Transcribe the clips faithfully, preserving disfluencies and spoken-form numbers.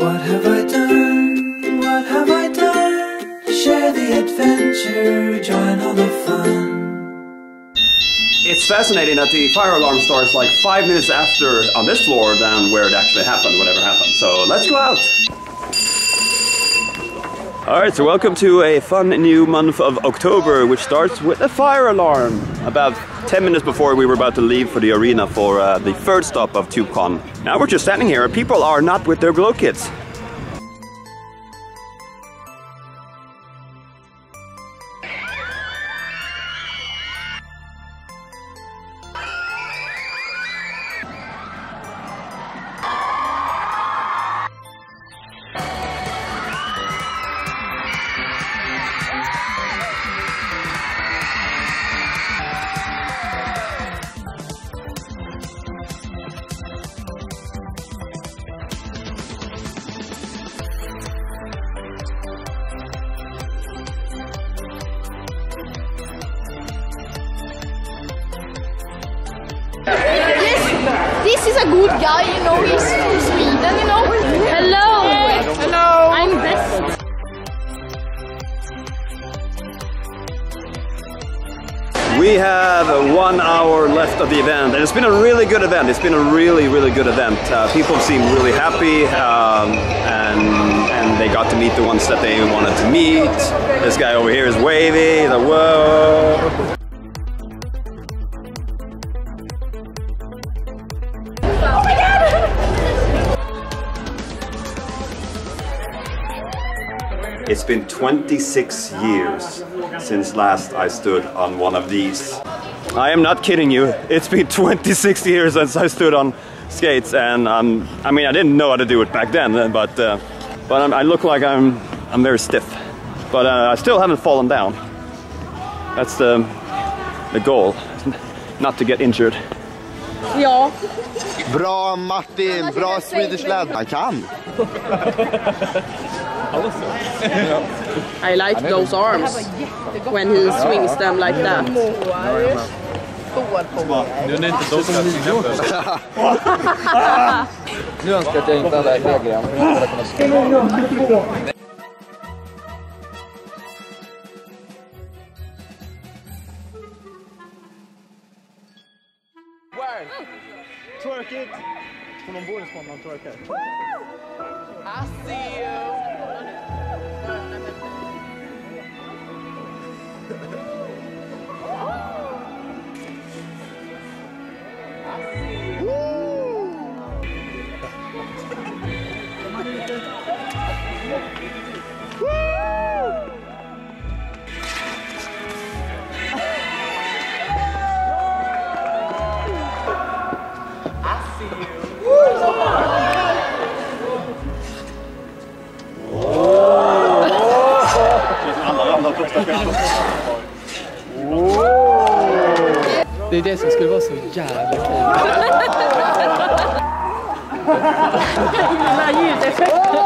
What have I done? What have I done? Share the adventure, join all the fun. It's fascinating that the fire alarm starts like five minutes after on this floor than where it actually happened, whatever happened. So let's go out. Alright, so welcome to a fun new month of October, which starts with a fire alarm. About ten minutes before we were about to leave for the arena for uh, the third stop of TubeCon. Now we're just standing here and people are not with their glow kits. This is a good guy, you know, he's from Sweden, you know. Hello! Hello! I'm best. We have one hour left of the event, and it's been a really good event. It's been a really, really good event. Uh, people seem really happy, um, and, and they got to meet the ones that they wanted to meet. This guy over here is wavy, the whoa! It's been twenty-six years since last I stood on one of these. I am not kidding you. It's been twenty-six years since I stood on skates, and um, I mean, I didn't know how to do it back then, but uh, but I'm, I look like I'm I'm very stiff. But uh, I still haven't fallen down. That's the the goal, not to get injured. Yeah. Bra Martin, bra Swedish lad. I can. I like those arms when he swings them like that. Nu är inte så som ni gör. Nu önskar jag att jag inte hade Instagram. Twerk it! Som de bor i Skåne, de twerkar. I see you! Det är det som skulle vara så jävla kul. Himla ljudeffekter.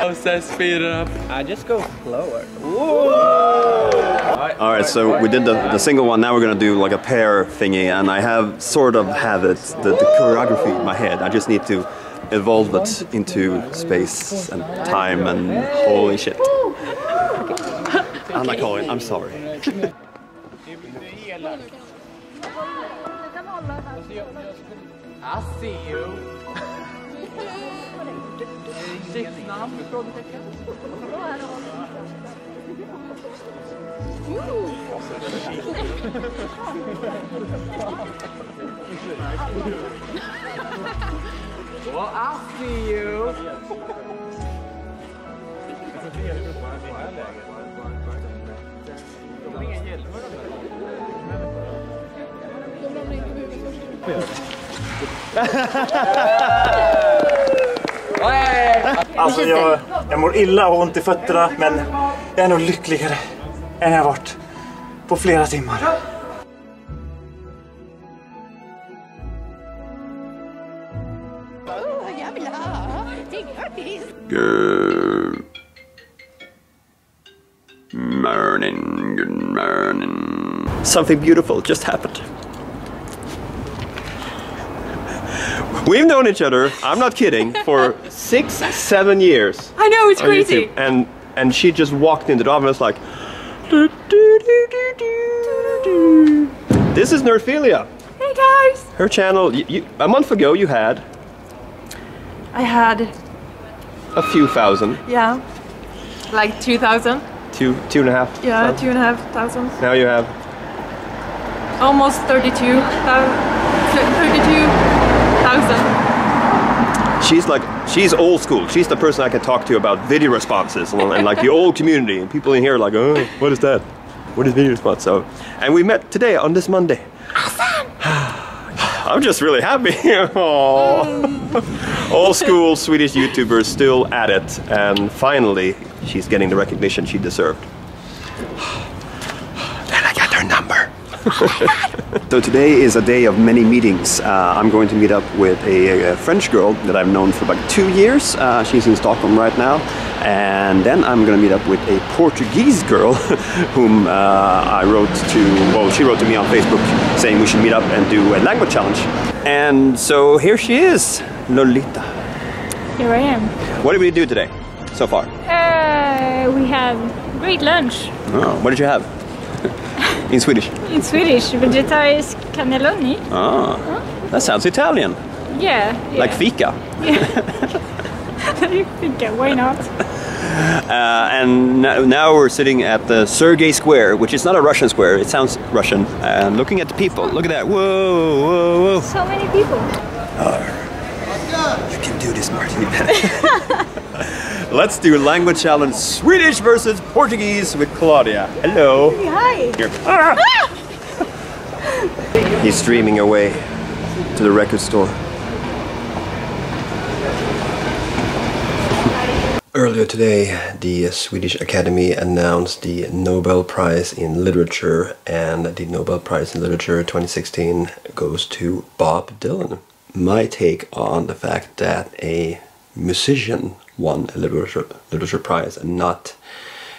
I'm so speed it up. I just go slower. All right, so we did the, the single one. Now we're gonna do like a pair thingy, and I have sort of have it the, the choreography in my head. I just need to evolve it into space and time and holy shit. I'm not calling, I'm sorry. I see you. Well, I see you. Alltså jag, jag mår illa och ont i fötterna, men jag är nog lyckligare än jag varit på flera timmar. Good morning, good morning. Something beautiful just happened. We've known each other, I'm not kidding, for six, seven years. I know, it's crazy. YouTube. And and she just walked into the office and was like, do, do, do, do, do, do. This is Nerdphelia. Hey guys. Her channel, you, you, a month ago you had? I had... a few thousand. Yeah. Like two thousand. Two, two and a half? Yeah, thousand. two and a half thousand. Now you have? Almost thirty-two thousand. She's like, she's old school. She's the person I can talk to about video responses and, and like the old community. And people in here are like, oh, what is that? What is video response? So, and we met today on this Monday. Awesome! I'm just really happy. mm. Old school Swedish YouTubers still at it. And finally, she's getting the recognition she deserved. And I got her number. So today is a day of many meetings. Uh, I'm going to meet up with a, a French girl that I've known for about two years. Uh, she's in Stockholm right now. And then I'm going to meet up with a Portuguese girl whom uh, I wrote to, well, she wrote to me on Facebook saying we should meet up and do a language challenge. And so here she is, Lolita. Here I am. What did we do today so far? Uh, we have great lunch. Oh, what did you have? In Swedish? In Swedish, vegetarisk cannelloni. Ah, huh? That sounds Italian. Yeah. yeah. Like fika. Yeah. Like fika, why not? Uh, and now we're sitting at the Sergei Square, which is not a Russian square, it sounds Russian. And looking at the people, look at that. Whoa, whoa, whoa. So many people. Oh, you can do this, Martin. Let's do language challenge, Swedish versus Portuguese with Claudia. Hello. Hi. Ah! He's streaming away to the record store. Earlier today, the Swedish Academy announced the Nobel Prize in Literature, and the Nobel Prize in Literature twenty sixteen goes to Bob Dylan. My take on the fact that a musician won a literature, literature prize and not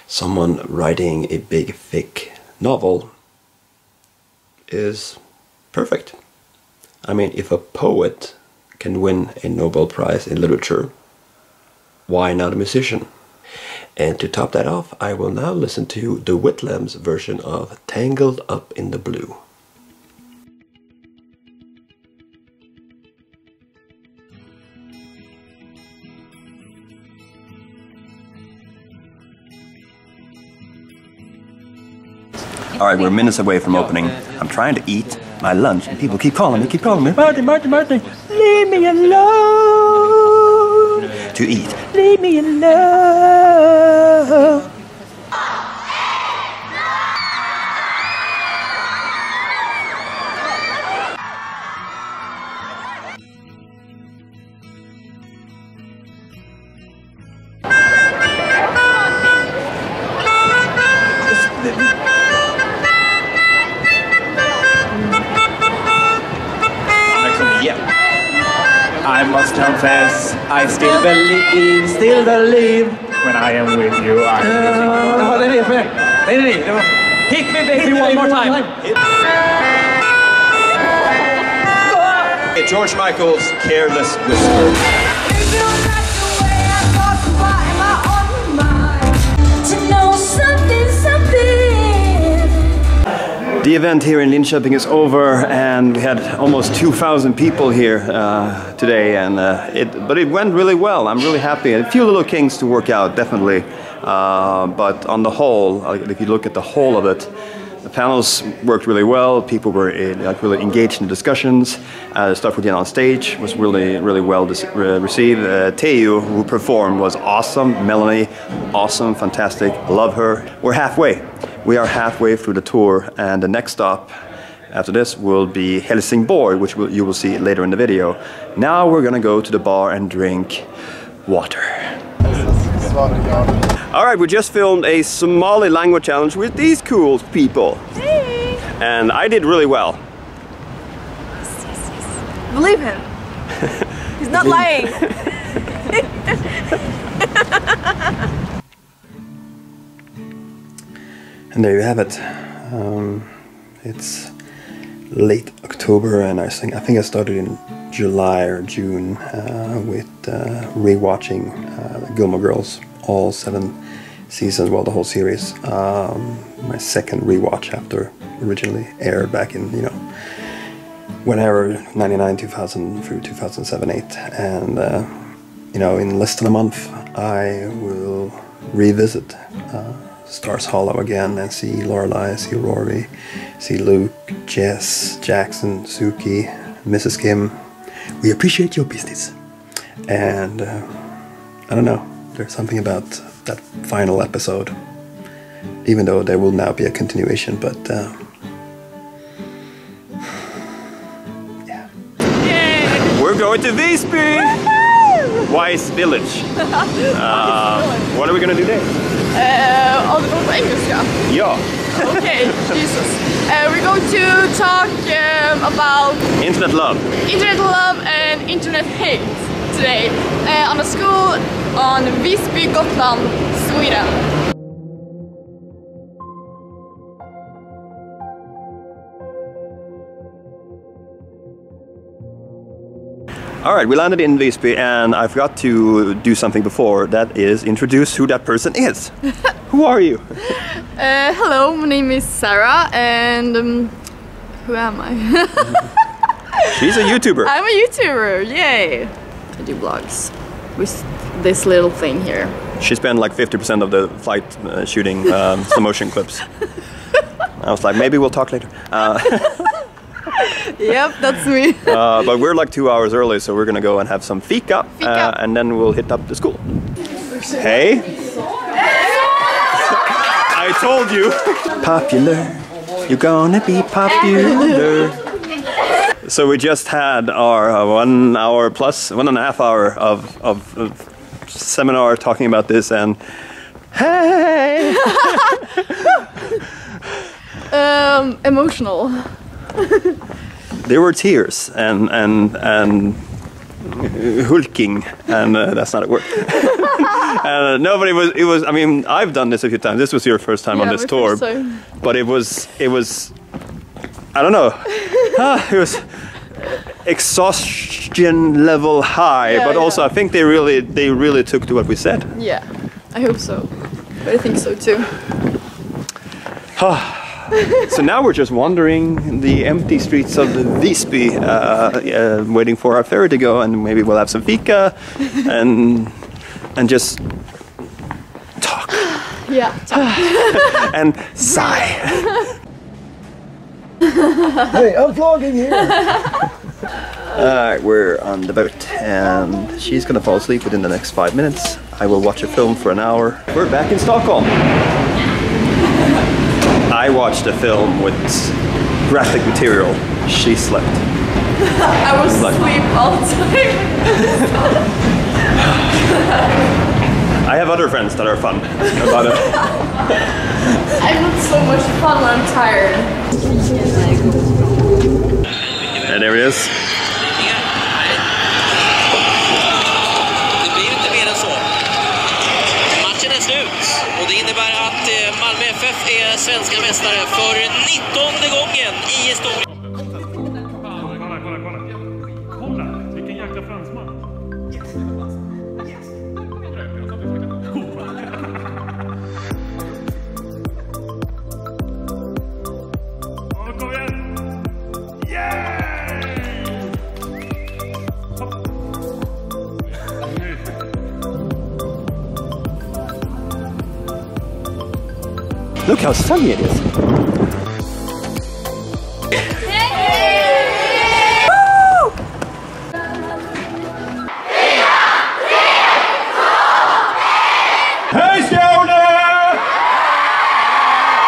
someone writing a big thick novel is perfect. I mean, if a poet can win a Nobel Prize in literature, why not a musician? And to top that off, I will now listen to the Whittlams version of Tangled Up in the Blue. Alright, we're minutes away from opening. I'm trying to eat my lunch and people keep calling me, keep calling me, Martin, Martin, Martin, leave me alone to eat. Leave me alone. Confess, I still believe, still believe. When I am with you, I believe. Hit me, baby, one more time. George Michael's Careless Whisper. The event here in Linköping is over, and we had almost two thousand people here uh, today, and uh, it, but it went really well. I'm really happy. A few little kinks to work out, definitely, uh, but on the whole, if you look at the whole of it, the panels worked really well. People were in, like, really engaged in the discussions. Uh, the stuff we did on stage was really, really well re received. Uh, Teo, who performed, was awesome. Melanie, awesome, fantastic. Love her. We're halfway. We are halfway through the tour, and the next stop after this will be Helsingborg, which will, you will see later in the video. Now we're gonna go to the bar and drink water. All right, we just filmed a Somali language challenge with these cool people. Hey. And I did really well. Yes, yes, yes. Believe him. He's not lying. And there you have it. Um, it's late October, and I think I think I started in July or June uh, with uh, rewatching uh, Gilmore Girls, all seven seasons, well, the whole series. Um, my second rewatch after originally aired back in, you know, whenever, ninety-nine, two thousand through two thousand seven, eight, and uh, you know, in less than a month, I will revisit uh, Stars Hollow again and see Lorelai, see Rory, see Luke, Jess, Jackson, Suki, Missus Kim. We appreciate your business. And uh, I don't know, there's something about that final episode, even though there will now be a continuation, but uh, yeah. Yay! We're going to Visby! Woohoo! Wise Village. uh, what are we gonna do there? Uh, oh, det var på engelska? Yeah. Okay, Jesus. Uh, we're going to talk um, about... Internet love. Internet love and internet hate today. Uh, on a school on Visby, Gotland, Sweden. Alright, we landed in Visby and I forgot to do something before, that is introduce who that person is. Who are you? Uh, hello, my name is Sarah and um, who am I? She's a YouTuber. I'm a YouTuber, yay! I do vlogs with this little thing here. She spent like fifty percent of the flight uh, shooting um, slow motion clips. I was like, maybe we'll talk later. Uh, Yep, that's me. uh, but we're like two hours early, so we're gonna go and have some fika, fika. Uh, and then we'll hit up the school. Hey! I told you! Popular, you're gonna be popular. So we just had our uh, one hour plus, one and a half hour of, of, of seminar talking about this, and hey! um, emotional. There were tears and and and hulking, and uh, that's not a word. uh, no, but it was it was. I mean, I've done this a few times. This was your first time yeah, on this tour, but it was it was. I don't know. ah, it was exhaustion level high, yeah, but yeah. also I think they really they really took to what we said. Yeah, I hope so. But I think so too. So now we're just wandering the empty streets of Visby, uh, uh, waiting for our ferry to go, and maybe we'll have some fika and and just talk. Yeah. Talk. And sigh. Hey, I'm vlogging here. Alright, we're on the boat, and she's gonna fall asleep within the next five minutes. I will watch a film for an hour. We're back in Stockholm. I watched a film with graphic material. She slept. I was like, asleep all the time. I have other friends that are fun about it. I'm not so much fun when I'm tired. And there he is. Malmö F F är svenska mästare för nittonde gången i historien. Kolla, kolla, kolla. Kolla, vilken jäkla fransman. Yes. Yes. Ja, kom igen. Yeah! Look how sunny it is! Hey! Woo! Hej Skåne!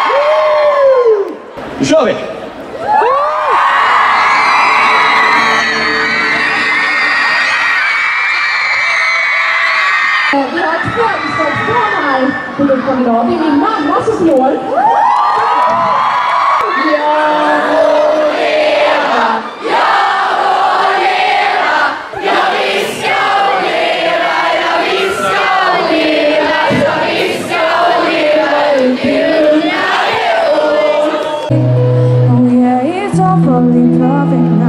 Woo! Nu kör vi! Vi har ett födelsedagsbarn här på Lukan idag. Det är min mamma som slår. Jag får leva, jag får leva. Ja, vi ska leva, ja, vi ska leva. Ja, vi ska leva ut I lugnare år. Oh yeah, it's all falling perfect now.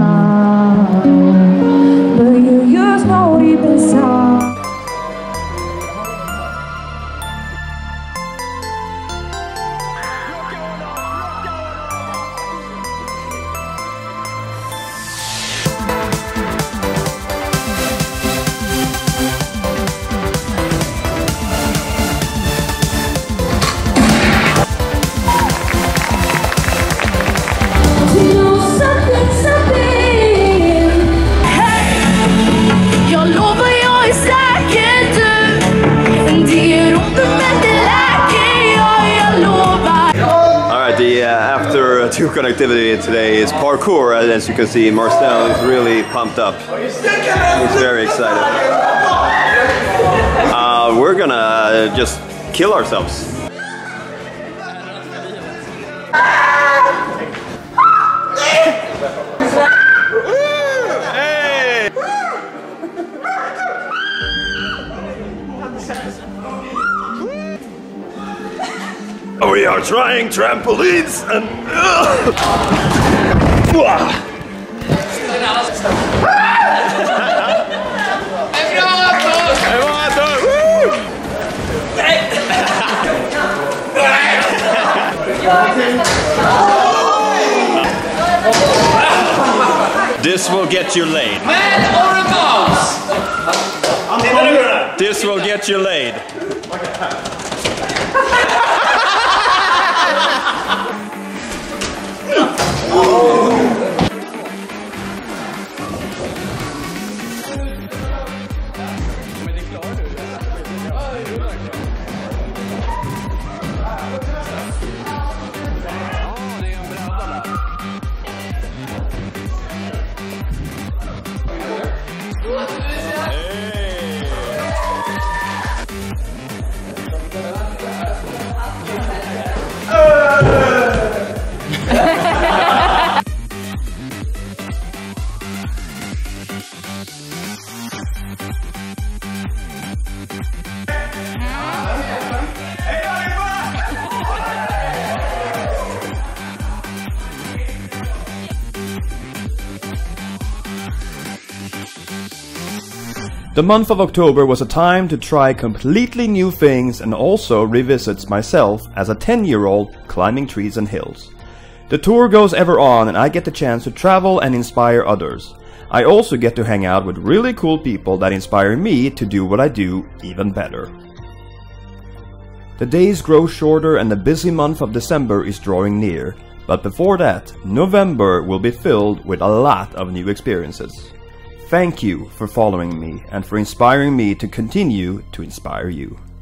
TubeCon activity today is parkour, and as you can see, Marcel is really pumped up. He's very excited. Uh, we're gonna just kill ourselves. We are trying trampolines and... This will get you laid. Man or a mouse? This will get you laid. The month of October was a time to try completely new things and also revisits myself as a ten year old climbing trees and hills. The tour goes ever on and I get the chance to travel and inspire others. I also get to hang out with really cool people that inspire me to do what I do even better. The days grow shorter and the busy month of December is drawing near, but before that, November will be filled with a lot of new experiences. Thank you for following me and for inspiring me to continue to inspire you.